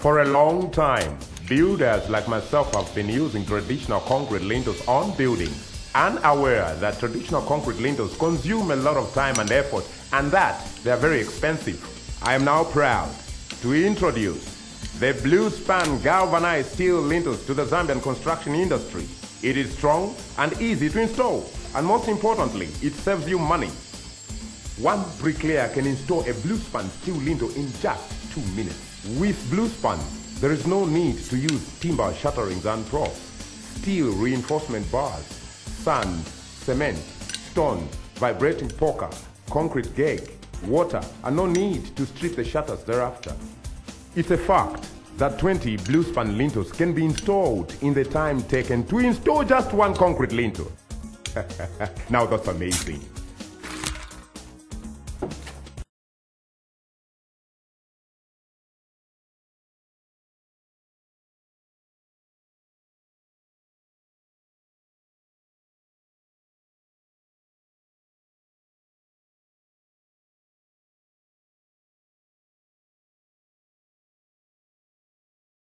For a long time, builders like myself have been using traditional concrete lintels on buildings, unaware that traditional concrete lintels consume a lot of time and effort and that they are very expensive. I am now proud to introduce the Bluespan galvanized steel lintels to the Zambian construction industry. It is strong and easy to install, and most importantly, it saves you money. One bricklayer can install a Bluespan steel lintel in just 2 minutes. With Bluespan, there is no need to use timber shutterings and props, steel reinforcement bars, sand, cement, stone, vibrating poker, concrete gauge, water, and no need to strip the shutters thereafter. It's a fact that 20 Bluespan lintels can be installed in the time taken to install just one concrete lintel. Now that's amazing.